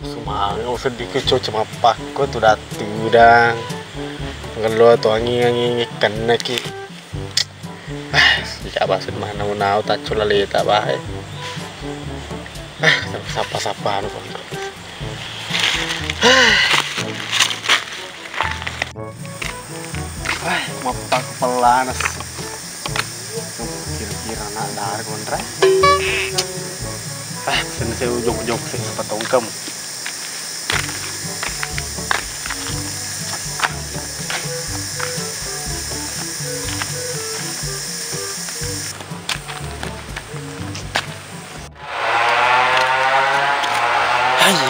Sumang sedikit cuma pakko tu datu dang. Kalau tu angin kena ki. Sejak bahasa mana nau tak cula le tak bahai. Sapa-sapa tu. Mapak pelanas. Kira-kira nak dar kontrak. Sensei ujung-ujung sempat tongkam.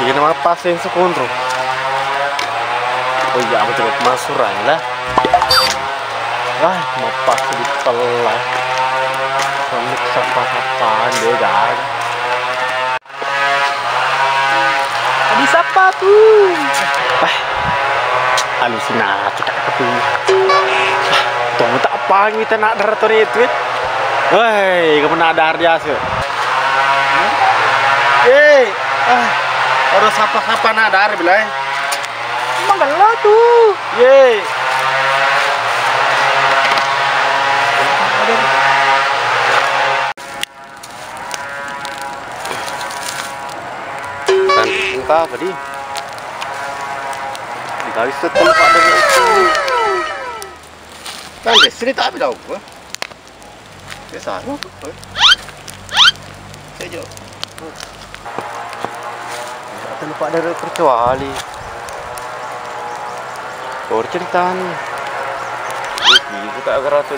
Ini nama pasien sekontro. Oh iya, aku coba masuran lah. Mau paksa di telah. Kamu sapa-sapaan deh, kan? Adi sapa tuh? Halusinasi tak kepingin. Tunggu tak apa kita nak darah Tony tweet. Hei, kamu nak darah dia sih? Hei, orang sapa-sapa nak darah bilai? Emang galau tuh? Yey. Entah tadi dari setempat dengan itu kan sini tak habis apa biasa apa sejauh tak tempat dari kecuali baru cerita ni buka keras tu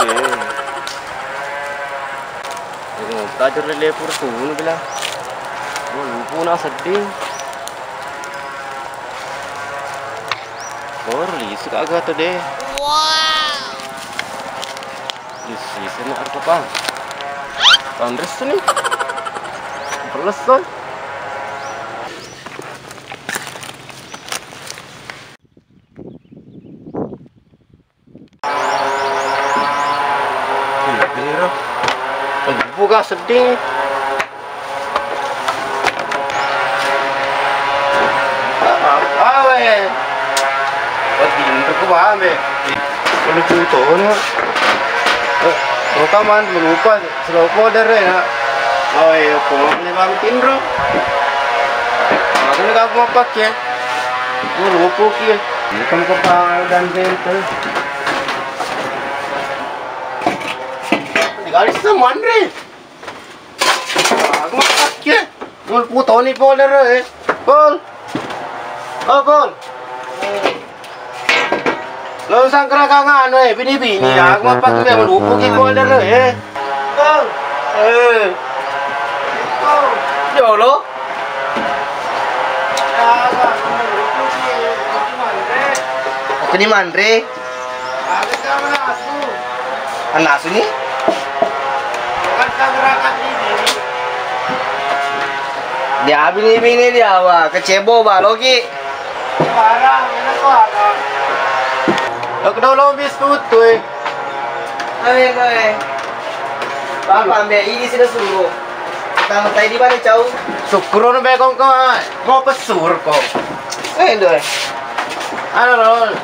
dia tajuk leleh pursun bila pun nak sedih. Borli suka agak tu deh. Wow. Isi seni apa bang? Tandres tu ni. Berles tu. Biru. Buka sedih. Wah, me, kalau cuci tuan, rekaman lupa, selalu powder ya. Oh, ya, kalau ni bang tinro, macam ni kamu apa ke? Lupa ke? Bukan kepala dan bentel. Garis semua ni, kamu apa ke? Lupa tuan ni powder ya, pol, pol. Lo sang kerakangan weh, bini-bini lah. Aku apa tu yang lupa ke golder tu eh. Betul. Betul. Jauh lo. Aku ni mandre. Aku sama nasu. Nasu ni? Bukan sang kerakan bini. Dia bini-bini dia wah, kecebo bah logi. Barang, mana tu barang? Lok dolo bis tutui. Awe. Papa ambil ini sudah suruh. Tang tadi mana jauh. Sukron be kong mau pesur kong. Eh doi. Ano lol.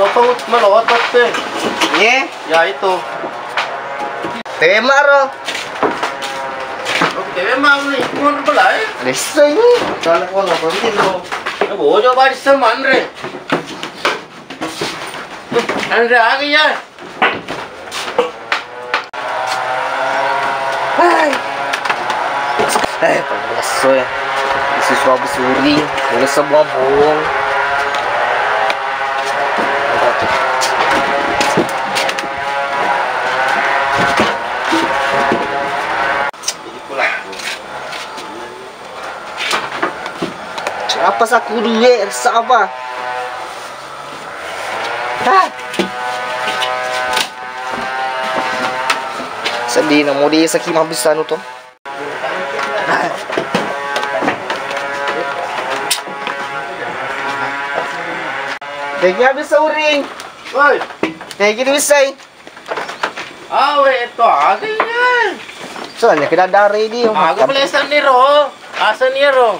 Lopong melotot teh. Ye, ya itu. Tema ro. Oke, tema ini pun belai. Leseng. Kalau kau nak penting lo. Kita bojo baris seman re. अंदर आ गई यार। बसो है। इसी स्वाब सूरी, मेरे सब वाब बोल। Apa saku duit, sabar. Sedih nak mudi sakit habisan tu. Tegi habis uring. Oi, tegi tu bisai. Awe tu agaknya. Soalnya kita dari dia. Aku pelesan ni roh, asan ni roh.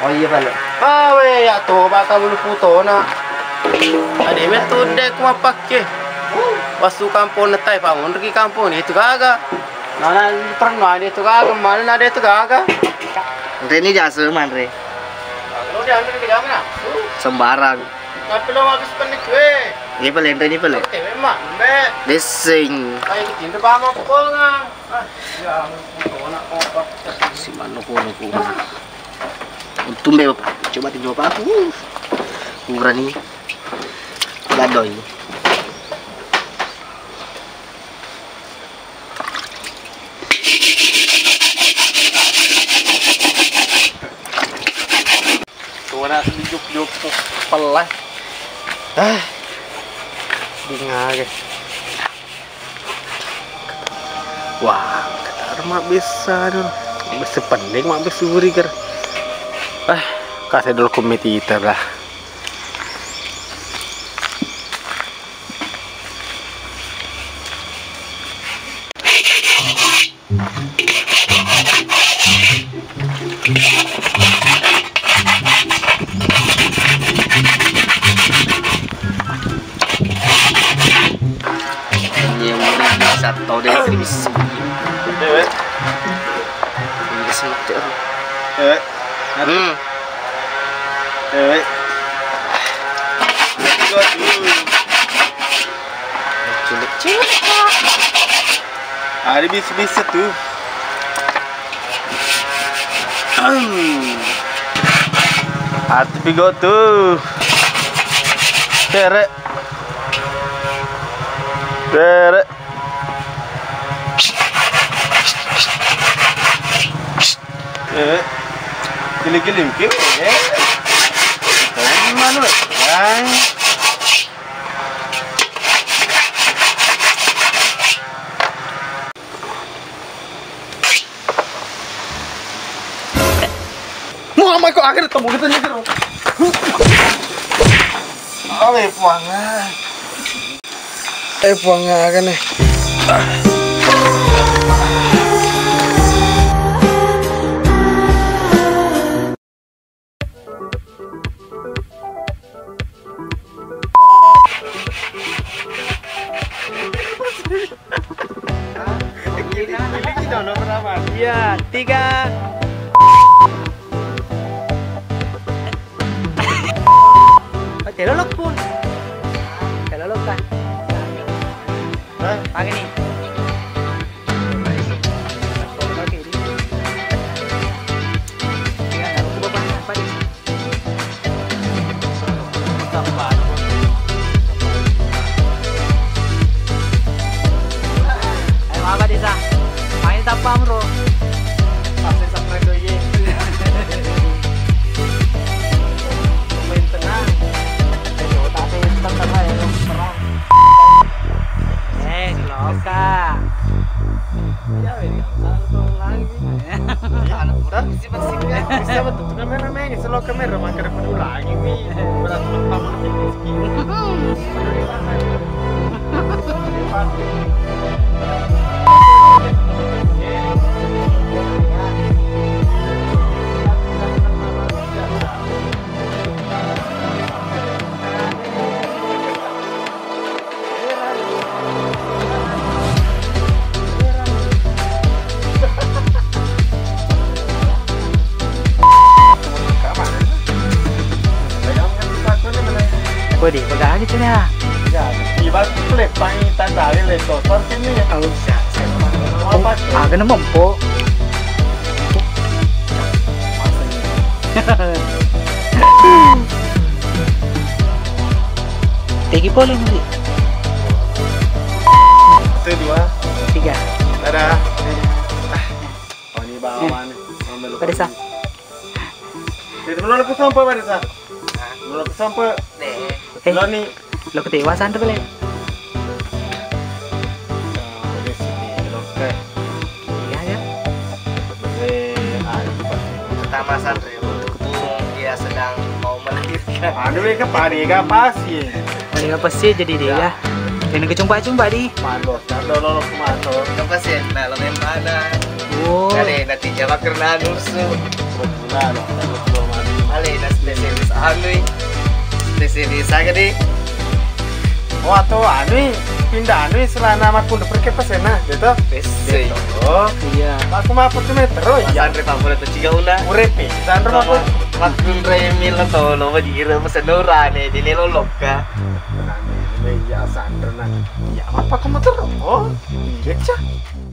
Oye, vale. Ah, wey, ya toba kabul putona. Ade me tudde kuma pakke. Wasu kampon tai pamon ki kampon itu gaga. Nana pernah ada itu gaga, mana ada itu gaga. Ini jasa manre. Lo dia ambil ke jamana? Sembarang. Tapi lo habis penik we. Ini pele, ini pele. Oke, memang. Desing. Kayak gitu pamon pokona. Ah, ya putona kompak. Si mano kono. Tumbe bapak, coba tinjau bapak aku ukuran ini gadoy tuwana sejuk-juk pelah ah bingung guys wah kata rumah bisa dulu bisa pendek mah bisa buriger ah kasih dulu komitita lah ini yang udah satu dari bisa Dewek. Ada bisa-bisa tuh. Hati pigot tuh. Derek. Gili-gili mungkin mano ay Muhammad kok akhirnya ketemu kita nyeger puangan kan nih ya 3 telolok pun telolokan pakai nih Tapam ro. Pasir sampai doye. Main tenang. Ayo tapi tetap ya perang. Eh, loka. Ya ini salto lagi. Ya anak kurang bersih-bersih ya. Bisa betul kameramen, selo kamera makan perlu lagi nih. Berat pertama ini skill. Nah, ya, tiba klepang tadi leto. Sini ya. Apa sih? Ah, kena mempo. Tegi poli nih. 1 2 3. Dadah. Oh, ini bawaan. Perisa. Itu belum lepas sampai Perisa. Belum lepas sampai. Lo nih lo ketewasan tuh boleh di sini lo ke iya ya pertama santri ketua dia sedang mau melahirkan aduh ini kepanikan pasti ini pasti jadi dia ya ini kecumpa-cumpa di malu kalau lo kemana lo pasti nah lo mana oh nanti jawab karena nusu lo lo sini saya gede. Wah tuh anu pindah anu selana amat pun pergi pesena gitu. Pesena. Oh iya. Aku mah meter oh iya. Andre pamore tuh ciga una. Urepe. Sandro mah lagun remil atau loba dikira pesen ora ne dine lolok ka. Iya Sandro nah. Ya apa kamu terus? Oh, iya cah.